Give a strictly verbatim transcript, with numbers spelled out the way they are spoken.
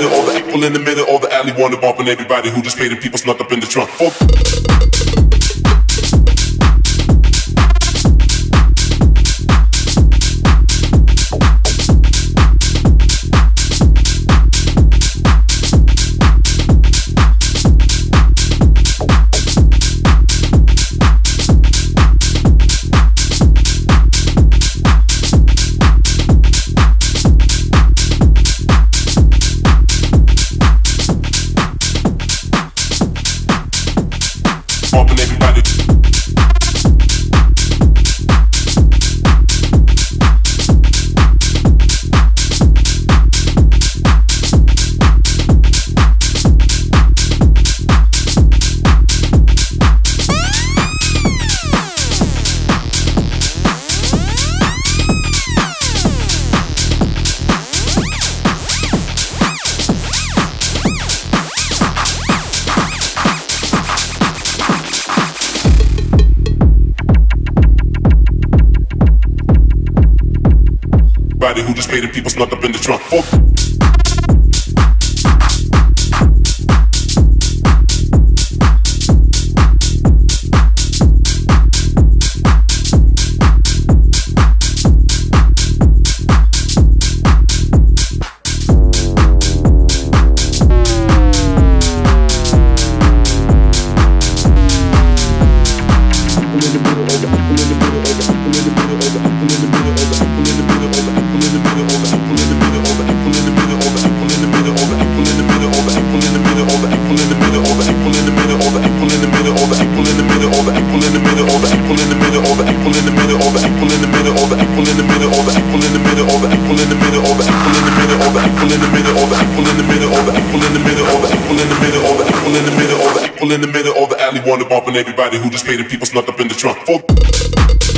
minute, all the people in the minute, all the alley wanna bump, and everybody who just paid the people snuck up in the trunk. Fuck. Who just paid the people snuck up in the trunk. Fuck. In the middle, all the alley wanna bump, and everybody who just paid the people snuck up in the trunk. Fuck.